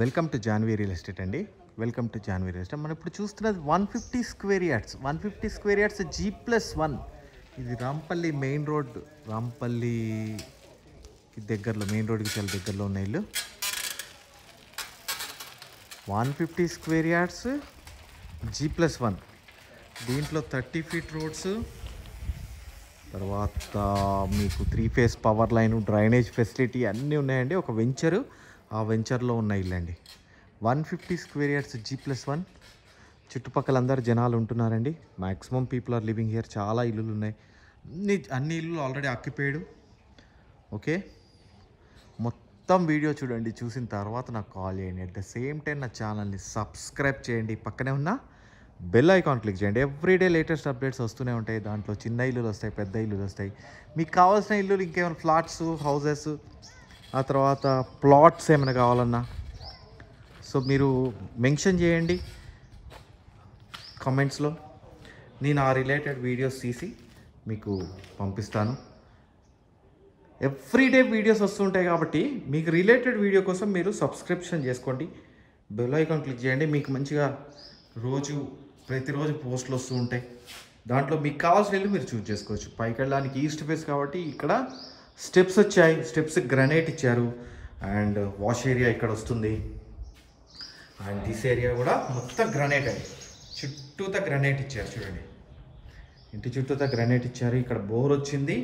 Welcome to Janhvi real estate అండి. Welcome to Janhvi real estate. మనం ఇప్పుడు చూస్తున్నది 150 square yards, 150 square yards G+1. ఇది రాంపల్లి మెయిన్ రోడ్, రాంపల్లి దగ్గరలో, మెయిన్ రోడ్కి చాలా దగ్గరలో ఉన్న ఇల్లు. 150 స్క్వేర్ యార్డ్స్ G+1. దీంట్లో 30 ఫీట్ రోడ్స్, తర్వాత మీకు 3 phase power line, drainage facility అన్నీ ఉన్నాయండి. ఒక వెంచరు, ఆ వెంచర్లో ఉన్న ఇల్లు అండి. 150 స్క్వేర్ యార్డ్స్ G+1. చుట్టుపక్కల అందరు జనాలు ఉంటున్నారండి. Maximum people are living here. చాలా ఇల్లులు ఉన్నాయి, అన్ని ఇల్లులు ఆల్రెడీ ఆక్యుపైడ్. ఓకే, మొత్తం వీడియో చూడండి. చూసిన తర్వాత నాకు కాల్ చేయండి. అట్ ద సేమ్ టైం నా ఛానల్ని సబ్స్క్రైబ్ చేయండి. పక్కనే ఉన్న బెల్ ఐకాన్ క్లిక్ చేయండి. ఎవ్రీడే లేటెస్ట్ అప్డేట్స్ వస్తూనే ఉంటాయి. దాంట్లో చిన్న ఇల్లులు వస్తాయి, పెద్ద ఇల్లులు వస్తాయి. మీకు కావాల్సిన ఇల్లులు, ఇంకేమైనా ఫ్లాట్స్, హౌసెస్, ఆ తర్వాత ప్లాట్స్ ఏమైనా కావాలన్నా సో మీరు మెన్షన్ చేయండి కామెంట్స్లో. నేను ఆ రిలేటెడ్ వీడియోస్ తీసి మీకు పంపిస్తాను. ఎవ్రీడే వీడియోస్ వస్తుంటాయి కాబట్టి మీకు రిలేటెడ్ వీడియో కోసం మీరు సబ్స్క్రిప్షన్ చేసుకోండి. బెల్ ఐకాన్ క్లిక్ చేయండి. మీకు మంచిగా ప్రతిరోజు పోస్టులు వస్తూ ఉంటాయి. దాంట్లో మీకు కావాల్సినవి మీరు చూస్ చేసుకోవచ్చు. పైకి వెళ్ళడానికి ఈస్ట్ ఫేస్ కాబట్టి ఇక్కడ స్టెప్స్ వచ్చాయి. స్టెప్స్ గ్రానైట్ ఇచ్చారు. అండ్ వాష్ ఏరియా ఇక్కడ వస్తుంది. అండ్ దిస్ ఏరియా కూడా మొత్తం గ్రానైట్ అండి. చుట్టూతా గ్రానైట్ ఇచ్చారు. చూడండి, ఇంటి చుట్టూతా గ్రానైట్ ఇచ్చారు. ఇక్కడ బోర్ వచ్చింది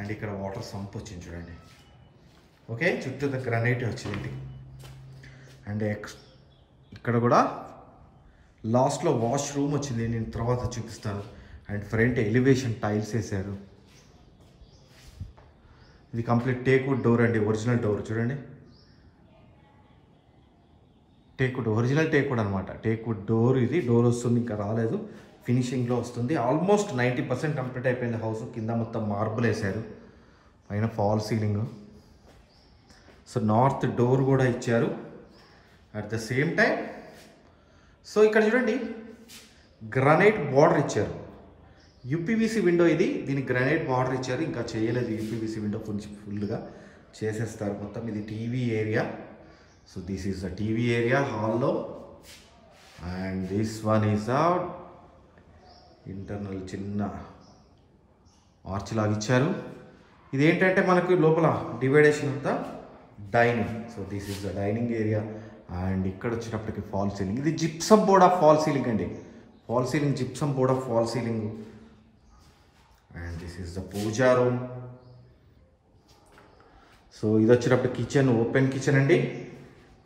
అండ్ ఇక్కడ వాటర్ సంప్ వచ్చింది. చూడండి, ఓకే, చుట్టూతా గ్రానైట్ వచ్చింది. అండ్ ఇక్కడ కూడా లాస్ట్లో వాష్ రూమ్ వచ్చింది, నేను తర్వాత చూపిస్తాను. అండ్ ఫ్రంట్ ఎలివేషన్ టైల్స్ వేసారు. ఇది కంప్లీట్ టేక్వుడ్ డోర్ అండి, ఒరిజినల్ డోర్. చూడండి, టేక్వుడ్, ఒరిజినల్ టేక్వుడ్ అనమాట. టేక్వుడ్ డోర్ ఇది. డోర్ వస్తుంది, ఇంకా రాలేదు, ఫినిషింగ్లో వస్తుంది. ఆల్మోస్ట్ 90% కంప్లీట్ అయిపోయింది హౌస్. కింద మొత్తం మార్బుల్ వేసారు, పైన fall ceiling. So north door కూడా ఇచ్చారు. At the same time so ఇక్కడ చూడండి, గ్రానైట్ బార్డర్ ఇచ్చారు. యూపీవీసీ విండో ఇది. దీనికి గ్రానైట్ బార్డర్ ఇచ్చారు, ఇంకా చేయలేదు. యూపీవీసీ విండో కొంచెం ఫుల్గా చేసేస్తారు మొత్తం. ఇది TV area. So this is the TV area హాల్లో. And this one is a internal చిన్న ఆర్చ్ లాగా ఇచ్చారు. ఇదేంటంటే మనకు లోపల డివైడేషన్ అంతా dining. So this is the dining area. And ఇక్కడ వచ్చేటప్పటికి ఫాల్ సీలింగ్. ఇది gypsum board of fall ceiling అండి. Fall ceiling, gypsum board of fall ceiling. And this is the Pooja room. So ఇది వచ్చేటప్పుడు కిచెన్, ఓపెన్ కిచెన్ అండి.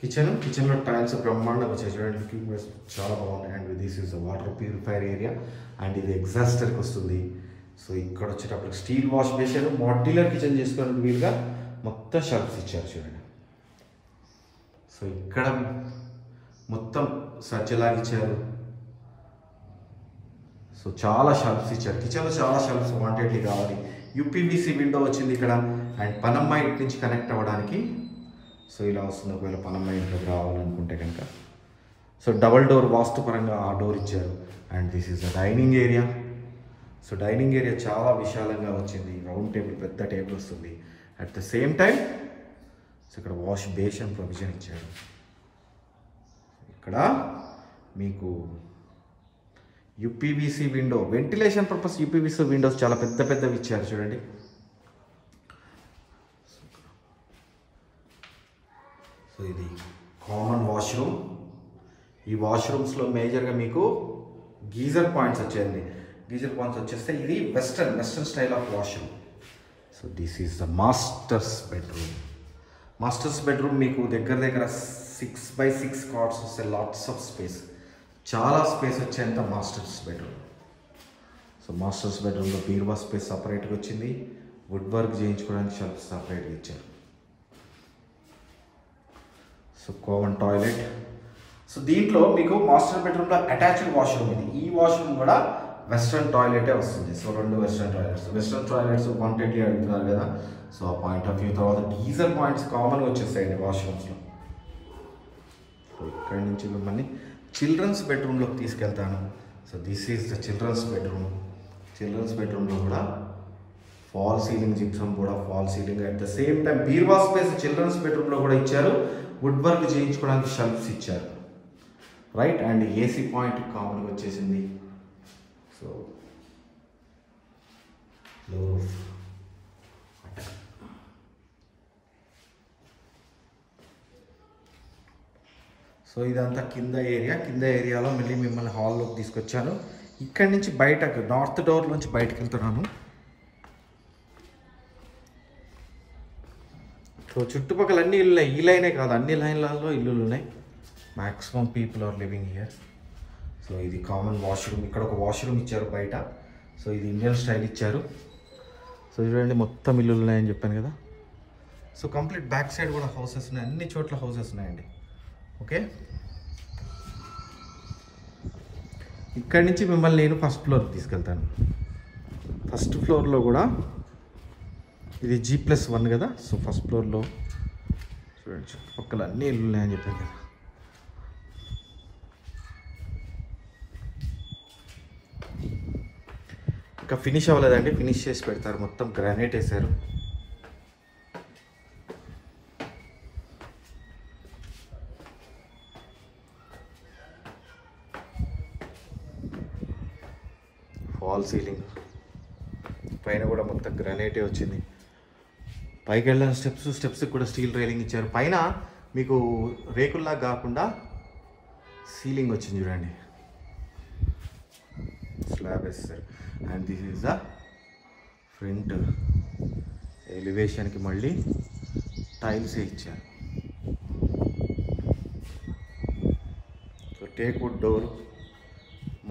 కిచెన్లో tiles బ్రహ్మాండంగా వచ్చాయి. చూడండి, చాలా బాగున్నాయి. And this is the water purifier area. And ఇది ఎగ్జాస్టర్కి వస్తుంది. సో ఇక్కడ వచ్చేటప్పుడు steel wash basin, modular kitchen చేసుకోవడానికి వీలుగా మొత్తం షెల్ఫ్స్ ఇచ్చారు. చూడండి, సో ఇక్కడ మొత్తం సజ్జలాగా ఇచ్చారు. సో చాలా షెల్ఫ్స్ ఇచ్చారు. కిచెన్లో చాలా షెల్ఫ్స్ వాంటెడ్లీ కావాలి. యూపీవీసీ విండో వచ్చింది ఇక్కడ. అండ్ పనమ్మ ఇంటి నుంచి కనెక్ట్ అవ్వడానికి సో ఇలా వస్తుంది. ఒకవేళ పనమ్మ ఇంట్లోకి రావాలనుకుంటే కనుక సో డబల్ డోర్, వాస్తుపరంగా ఆ డోర్ ఇచ్చారు. And this is the dining area. So dining area చాలా విశాలంగా వచ్చింది. రౌండ్ టేబుల్, పెద్ద టేబుల్ వస్తుంది. At the same time so ఇక్కడ వాష్ బేసిన్ ప్రొవిజన్ ఇచ్చారు. ఇక్కడ మీకు UPVC window, ventilation purpose UPVC windows చాలా పెద్ద పెద్దవి ఇచ్చారు. చూడండి, సో ఇది కామన్ వాష్రూమ్. ఈ వాష్రూమ్స్లో మేజర్గా మీకు గీజర్ పాయింట్స్ వచ్చాయండి. గీజర్ పాయింట్స్ వచ్చేస్తే ఇది western style of washroom. So this is the masters bedroom. Masters bedroom మీకు దగ్గర 6x6 కార్డ్స్ వస్తే లాట్స్ ఆఫ్ స్పేస్, చాలా స్పేస్ వచ్చేంత మాస్టర్స్ బెడ్రూమ్. సో మాస్టర్స్ బెడ్రూమ్లో బీరువా స్పేస్ సపరేట్గా వచ్చింది. వుడ్ వర్క్ చేయించుకోవడానికి షెల్ఫ్ సపరేట్గా ఇచ్చారు. So common toilet. సో దీంట్లో మీకు మాస్టర్ బెడ్రూమ్లో అటాచ్డ్ వాష్రూమ్ ఇది. ఈ వాష్రూమ్ కూడా వెస్ట్రన్ టాయిలెటే వస్తుంది. సో రెండు వెస్ట్రన్ టాయిలెట్స్ వాంటెడ్లీ అడుగుతున్నారు కదా, సో ఆ పాయింట్ ఆఫ్ వ్యూ. తర్వాత గీజర్ పాయింట్స్ కామన్గా వచ్చేస్తాయండి వాష్రూమ్స్లో. ఇక్కడి నుంచి మిమ్మల్ని చిల్డ్రన్స్ బెడ్రూమ్లోకి తీసుకెళ్తాను. So this is the children's bedroom. Children's బెడ్రూమ్లో కూడా ఫాల్ సీలింగ్, జిప్సం కూడా fall ceiling. At the same time బీర్వా స్పేస్ చిల్డ్రన్స్ బెడ్రూమ్లో కూడా ఇచ్చారు. wood work చేయించుకోవడానికి షెల్ఫ్స్ ఇచ్చారు right and AC point common గా వచ్చేసింది సో లో సో ఇదంతా కింద ఏరియాలో మళ్ళీ మిమ్మల్ని హాల్లోకి తీసుకొచ్చాను ఇక్కడి నుంచి బయటకు నార్త్ డోర్ నుంచి బయటకు వెళ్తున్నాను సో చుట్టుపక్కల అన్ని ఇల్లు ఈ లైనే కాదు అన్ని లైన్లలో ఇల్లులు ఉన్నాయి maximum people are living here so ఇది కామన్ వాష్రూమ్ ఇక్కడ ఒక వాష్రూమ్ ఇచ్చారు బయట సో ఇది ఇండియన్ స్టైల్ ఇచ్చారు సో చూడండి మొత్తం ఇల్లులు ఉన్నాయని చెప్పాను కదా సో కంప్లీట్ బ్యాక్ సైడ్ కూడా హౌసెస్ ఉన్నాయి అన్ని చోట్ల హౌసెస్ ఉన్నాయండి ఓకే ఇక్కడి నుంచి మిమ్మల్ని నేను ఫస్ట్ ఫ్లోర్కి తీసుకెళ్తాను ఫస్ట్ ఫ్లోర్లో కూడా ఇది G+1 కదా సో ఫస్ట్ ఫ్లోర్లో చూడండి చుట్టుపక్కల అన్ని ఇల్లు ఉన్నాయని చెప్పాను కదా ఇంకా ఫినిష్ అవ్వలేదండి ఫినిష్ చేసి పెడతారు మొత్తం గ్రానైట్ వేసారు వాల్ సీలింగ్ పైన కూడా మొత్తం గ్రానైటే వచ్చింది పైకి వెళ్ళిన స్టెప్స్ కూడా స్టీల్ రైలింగ్ ఇచ్చారు పైన మీకు రేకుల్లా కాకుండా సీలింగ్ వచ్చింది చూడండి స్లాబ్ వేస్తారు and this is the front ఎలివేషన్కి మళ్ళీ టైల్సే ఇచ్చారు సో టేక్వుడ్ డోర్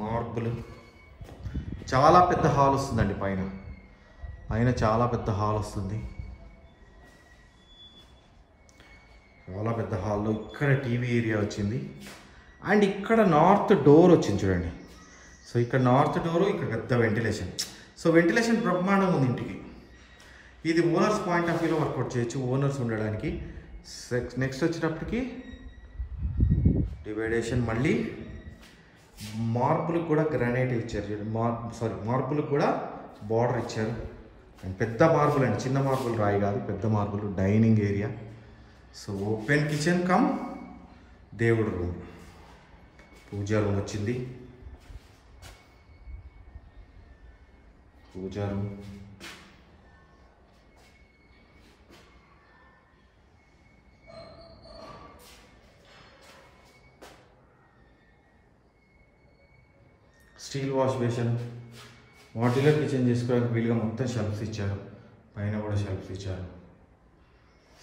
మార్బుల్ చాలా పెద్ద హాల్ వస్తుందండి పైన చాలా పెద్ద హాల్ వస్తుంది చాలా పెద్ద హాల్లో ఇక్కడ టీవీ ఏరియా వచ్చింది అండ్ ఇక్కడ నార్త్ డోర్ వచ్చింది చూడండి సో ఇక్కడ నార్త్ డోరు ఇక్కడ పెద్ద వెంటిలేషన్ సో వెంటిలేషన్ బ్రహ్మాండం ఉంది ఇంటికి ఇది ఓనర్స్ పాయింట్ ఆఫ్ వ్యూలో వర్కౌట్ చేయొచ్చు ఓనర్స్ ఉండడానికి నెక్స్ట్ వచ్చేటప్పటికి డివైడేషన్ మళ్ళీ మార్బుల్కి కూడా గ్రానైట్ ఇచ్చారు మార్బుల్కి కూడా బార్డర్ ఇచ్చారు అండ్ పెద్ద మార్బుల్ అండి చిన్న మార్బుల్ రాయి కాదు పెద్ద marble dining area so open kitchen come దేవుడు రూమ్ పూజా రూమ్ వచ్చింది పూజా room steel wash basin modular kitchen చేసుకోవడానికి వీలుగా మొత్తం షెల్ఫ్స్ ఇచ్చారు పైన కూడా షెల్ఫ్స్ ఇచ్చారు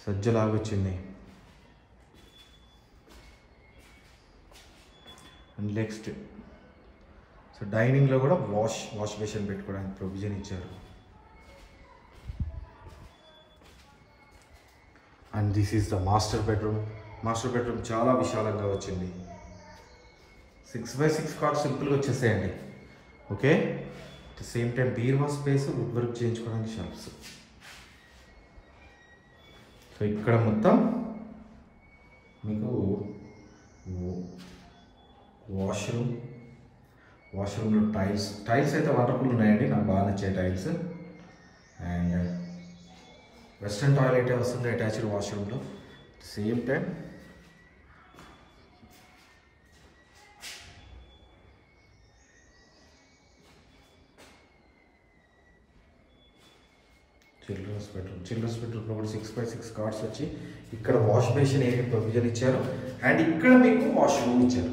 సజ్జలాగా వచ్చింది అండ్ నెక్స్ట్ సో డైనింగ్లో కూడా వాష్ బేసిన్ పెట్టుకోవడానికి ప్రొవిజన్ ఇచ్చారు and this is the master bedroom చాలా విశాలంగా వచ్చింది 6x6 కార్డ్ సింపుల్గా వచ్చేసేయండి okay at the same time బీర్వా స్పేస్ వుడ్ వర్క్ చేయించుకోవడానికి షాప్స్ సో ఇక్కడ మొత్తం మీకు వాష్రూమ్లో టైల్స్ అయితే వండర్ఫుల్ ఉన్నాయండి నాకు బాగా నచ్చే టైల్స్ అండ్ వెస్ట్రన్ టాయిలెట్ వస్తుంది అటాచ్డ్ వాష్రూమ్లో సేమ్ టైం చిల్డ్రన్స్ బెడ్రూమ్లో కూడా 6x6 కార్డ్స్ వచ్చి ఇక్కడ వాష్ బేసిన్ ఏరియా ప్రొవిజన్ ఇచ్చారు అండ్ ఇక్కడ మీకు వాష్రూమ్ ఇచ్చారు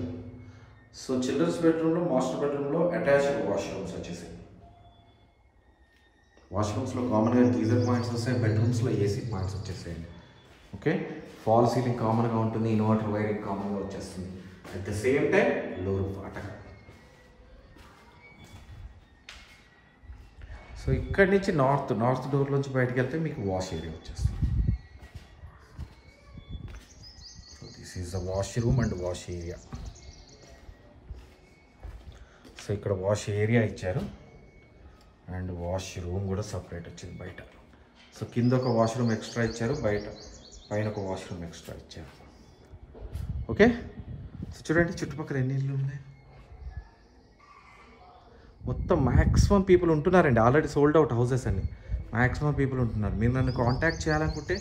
సో చిల్డ్రన్స్ బెడ్రూమ్లో మాస్టర్ బెడ్రూమ్లో అటాచ్డ్ వాష్రూమ్స్ వచ్చేసాయి వాష్రూమ్స్లో కామన్గా గీజర్ పాయింట్స్ వస్తాయి బెడ్రూమ్స్లో ఏసీ పాయింట్స్ వచ్చేసాయండి ఓకే ఫాల్ సీలింగ్ కామన్గా ఉంటుంది ఇన్వర్టర్ వైరింగ్ కామన్గా వచ్చేస్తుంది అట్ ద సేమ్ టైం లో రూఫ్ అటాక్ సో ఇక్కడి నుంచి నార్త్ డోర్ నుంచి బయటకు వెళ్తే మీకు వాష్ ఏరియా వచ్చేస్తుంది so this is the wash room and wash area so ఇక్కడ వాష్ ఏరియా ఇచ్చారు అండ్ వాష్ రూమ్ కూడా సపరేట్ వచ్చింది బయట సో కింద ఒక వాష్ రూమ్ ఎక్స్ట్రా ఇచ్చారు పైన ఒక వాష్ రూమ్ ఎక్స్ట్రా ఇచ్చారు ఓకే సో చూడండి చుట్టుపక్కల ఎన్ని ఇళ్ళు ఉన్నాయి మొత్తం మ్యాక్సిమం పీపుల్ ఉంటున్నారండి ఆల్రెడీ సోల్డ్ అవుట్ హౌసెస్ అన్ని మ్యాక్సిమం పీపుల్ ఉంటున్నారు మీరు నన్ను కాంటాక్ట్ చేయాలనుకుంటే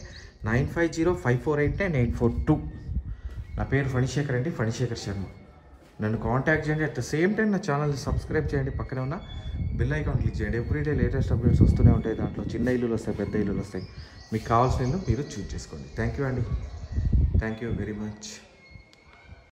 9505489842 నా పేరు ఫణిశేఖర్ అండి, ఫణిశేఖర్ శర్మ. నన్ను కాంటాక్ట్ చేయండి. అట్ ద సేమ్ టైం నా ఛానల్ని సబ్స్క్రైబ్ చేయండి, పక్కనే ఉన్న బిల్ ఐకాన్ క్లిక్ చేయండి. ఎవ్రీడే లేటెస్ట్ అప్డేట్స్ వస్తూనే ఉంటాయి. దాంట్లో చిన్న ఇల్లులు వస్తాయి, పెద్ద ఇల్లులు వస్తాయి. మీకు కావాల్సిన ఇల్లు మీరు చూస్ చేసుకోండి. థ్యాంక్ యూ అండి, థ్యాంక్ యూ వెరీ మచ్.